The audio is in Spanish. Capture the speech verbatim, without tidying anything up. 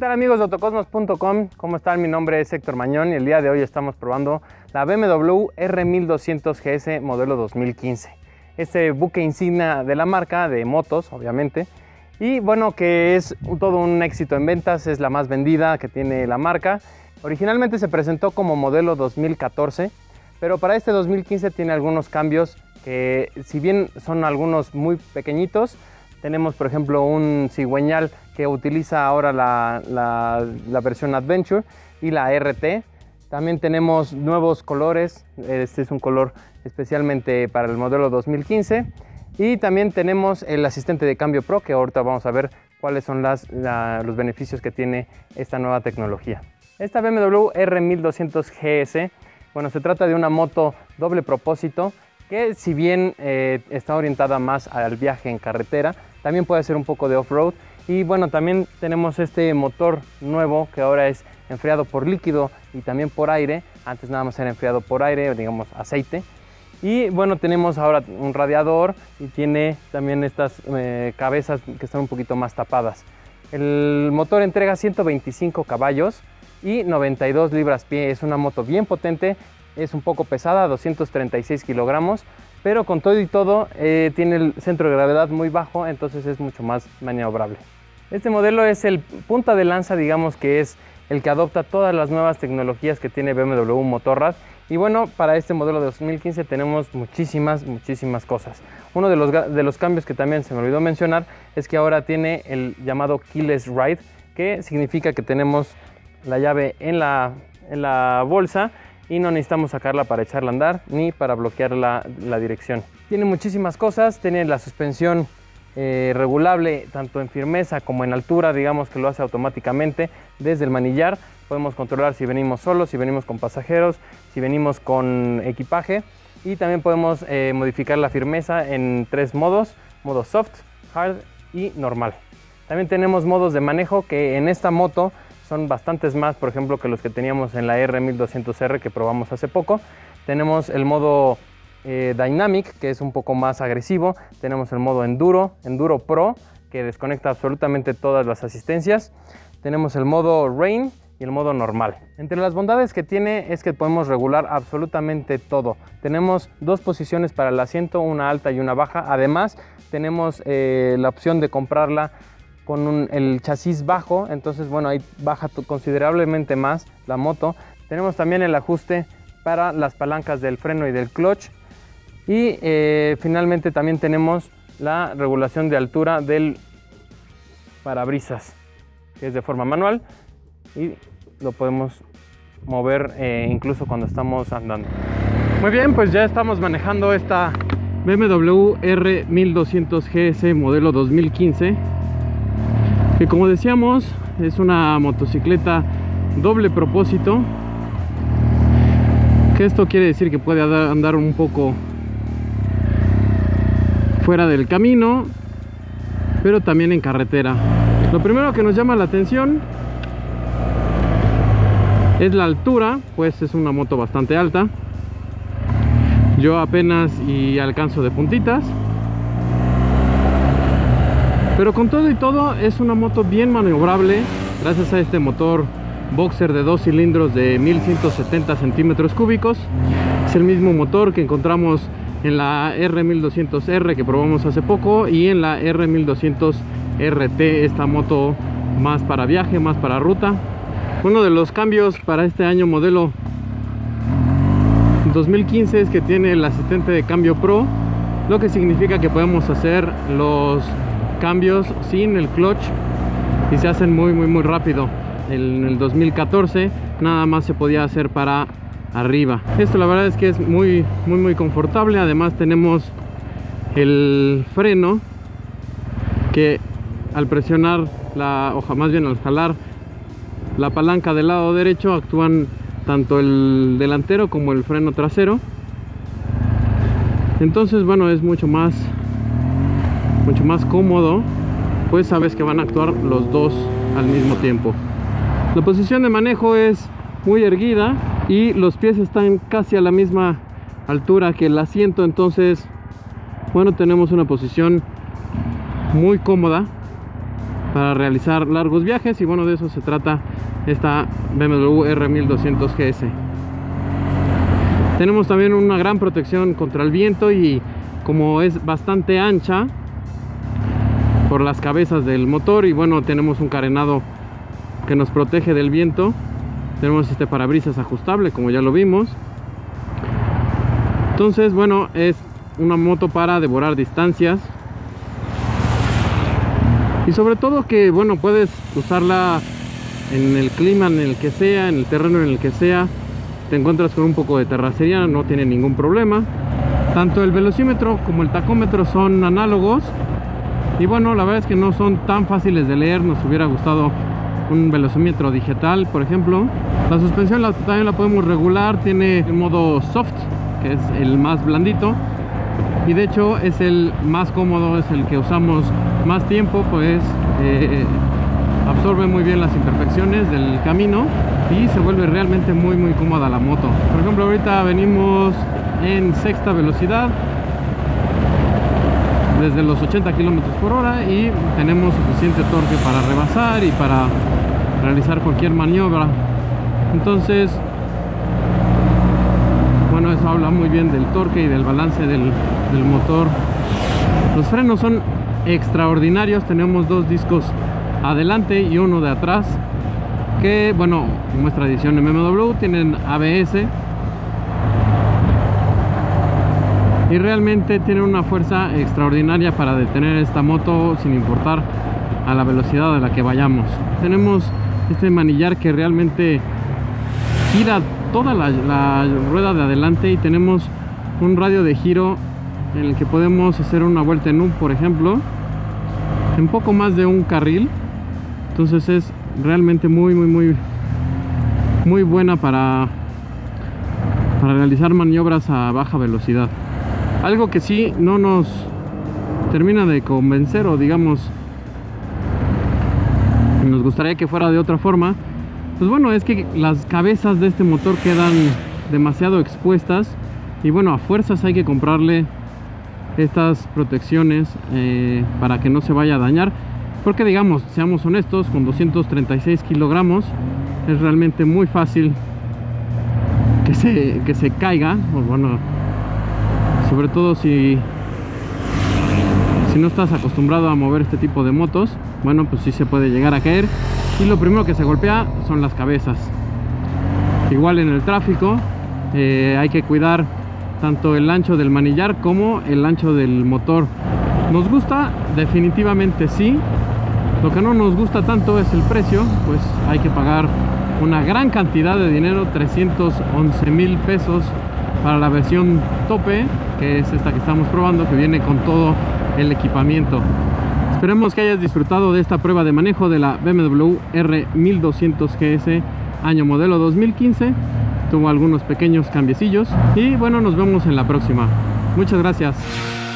tal amigos de autocosmos punto com? ¿Cómo están? Mi nombre es Héctor Mañón y el día de hoy estamos probando la B M W R mil doscientos G S modelo dos mil quince. Este buque insignia de la marca, de motos obviamente, y bueno, que es todo un éxito en ventas, es la más vendida que tiene la marca. Originalmente se presentó como modelo dos mil catorce, pero para este dos mil quince tiene algunos cambios que, si bien son algunos muy pequeñitos, tenemos por ejemplo un cigüeñal que utiliza ahora la, la, la versión Adventure y la R T. También tenemos nuevos colores, este es un color especialmente para el modelo dos mil quince. Y también tenemos el asistente de cambio Pro, que ahorita vamos a ver cuáles son las, la, los beneficios que tiene esta nueva tecnología. Esta B M W R mil doscientos G S, bueno, se trata de una moto doble propósito que, si bien eh, está orientada más al viaje en carretera, también puede hacer un poco de off-road. Y bueno, también tenemos este motor nuevo que ahora es enfriado por líquido y también por aire. Antes nada más era enfriado por aire, digamos aceite. Y bueno, tenemos ahora un radiador y tiene también estas eh, cabezas que están un poquito más tapadas. El motor entrega ciento veinticinco caballos y noventa y dos libras-pie. Es una moto bien potente, es un poco pesada, doscientos treinta y seis kilogramos, pero con todo y todo eh, tiene el centro de gravedad muy bajo, entonces es mucho más maniobrable. Este modelo es el punta de lanza, digamos que es el que adopta todas las nuevas tecnologías que tiene B M W Motorrad. Y bueno, para este modelo de dos mil quince tenemos muchísimas, muchísimas cosas. Uno de los, de los cambios que también se me olvidó mencionar es que ahora tiene el llamado Keyless Ride, que significa que tenemos la llave en la, en la bolsa y no necesitamos sacarla para echarla a andar ni para bloquear la, la dirección. Tiene muchísimas cosas, tiene la suspensión eh, regulable tanto en firmeza como en altura, digamos que lo hace automáticamente desde el manillar. Podemos controlar si venimos solos, si venimos con pasajeros, si venimos con equipaje, y también podemos eh, modificar la firmeza en tres modos: modo soft, hard y normal. También tenemos modos de manejo que en esta moto son bastantes más, por ejemplo, que los que teníamos en la R mil doscientos R que probamos hace poco. Tenemos el modo eh, Dynamic, que es un poco más agresivo. Tenemos el modo Enduro, Enduro Pro, que desconecta absolutamente todas las asistencias. Tenemos el modo Rain y el modo normal. Entre las bondades que tiene es que podemos regular absolutamente todo. Tenemos dos posiciones para el asiento, una alta y una baja. Además, tenemos eh, la opción de comprarla con un, el chasis bajo, entonces bueno, ahí baja considerablemente más la moto. Tenemos también el ajuste para las palancas del freno y del clutch, y eh, finalmente también tenemos la regulación de altura del parabrisas, que es de forma manual y lo podemos mover eh, incluso cuando estamos andando. Muy bien, pues ya estamos manejando esta B M W R mil doscientos G S modelo dos mil quince, que, como decíamos, es una motocicleta doble propósito, que esto quiere decir que puede andar un poco fuera del camino, pero también en carretera. Lo primero que nos llama la atención es la altura, pues es una moto bastante alta. Yo apenas y alcanzo de puntitas. Pero con todo y todo es una moto bien maniobrable gracias a este motor boxer de dos cilindros de mil ciento setenta centímetros cúbicos. Es el mismo motor que encontramos en la R mil doscientos R que probamos hace poco y en la R mil doscientos R T, esta moto más para viaje, más para ruta. Uno de los cambios para este año modelo dos mil quince es que tiene el asistente de cambio Pro, lo que significa que podemos hacer los cambios sin el clutch y se hacen muy muy muy rápido. En el dos mil catorce nada más se podía hacer para arriba. Esto la verdad es que es muy muy muy confortable. Además tenemos el freno que, al presionar la hoja, más bien al jalar la palanca del lado derecho, actúan tanto el delantero como el freno trasero. Entonces bueno, es mucho más mucho más cómodo, pues sabes que van a actuar los dos al mismo tiempo. La posición de manejo es muy erguida y los pies están casi a la misma altura que el asiento, entonces bueno, tenemos una posición muy cómoda para realizar largos viajes, y bueno, de eso se trata esta B M W R mil doscientos G S. Tenemos también una gran protección contra el viento, y como es bastante ancha por las cabezas del motor, y bueno, tenemos un carenado que nos protege del viento. Tenemos este parabrisas ajustable, como ya lo vimos. Entonces, bueno, es una moto para devorar distancias, y sobre todo que, bueno, puedes usarla en el clima en el que sea, en el terreno en el que sea. Te encuentras con un poco de terracería, no tiene ningún problema. Tanto el velocímetro como el tacómetro son análogos, y bueno, la verdad es que no son tan fáciles de leer. Nos hubiera gustado un velocímetro digital, por ejemplo. La suspensión la, también la podemos regular. Tiene el modo soft, que es el más blandito, y de hecho es el más cómodo, es el que usamos más tiempo, pues eh, absorbe muy bien las imperfecciones del camino y se vuelve realmente muy muy cómoda la moto. Por ejemplo, ahorita venimos en sexta velocidad desde los ochenta kilómetros por hora, y tenemos suficiente torque para rebasar y para realizar cualquier maniobra. Entonces, bueno, eso habla muy bien del torque y del balance del, del motor. Los frenos son extraordinarios. Tenemos dos discos adelante y uno de atrás, que bueno, en nuestra edición de B M W tienen A B S, y realmente tiene una fuerza extraordinaria para detener esta moto sin importar a la velocidad a la que vayamos. Tenemos este manillar que realmente gira toda la, la rueda de adelante, y tenemos un radio de giro en el que podemos hacer una vuelta en U, por ejemplo, en poco más de un carril. Entonces es realmente muy muy muy muy buena para para realizar maniobras a baja velocidad. Algo que sí no nos termina de convencer, o digamos nos gustaría que fuera de otra forma, pues bueno, es que las cabezas de este motor quedan demasiado expuestas, y bueno, a fuerzas hay que comprarle estas protecciones eh, para que no se vaya a dañar, porque digamos, seamos honestos, con doscientos treinta y seis kilogramos es realmente muy fácil que se, que se caiga, o bueno, sobre todo si, si no estás acostumbrado a mover este tipo de motos. Bueno, pues sí se puede llegar a caer, y lo primero que se golpea son las cabezas. Igual en el tráfico eh, hay que cuidar tanto el ancho del manillar como el ancho del motor. ¿Nos gusta? Definitivamente sí. Lo que no nos gusta tanto es el precio, pues hay que pagar una gran cantidad de dinero, trescientos once mil pesos para la versión tope, que es esta que estamos probando, que viene con todo el equipamiento. Esperemos que hayas disfrutado de esta prueba de manejo de la B M W R mil doscientos G S, año modelo dos mil quince. Tuvo algunos pequeños cambiecillos, y bueno, nos vemos en la próxima. Muchas gracias.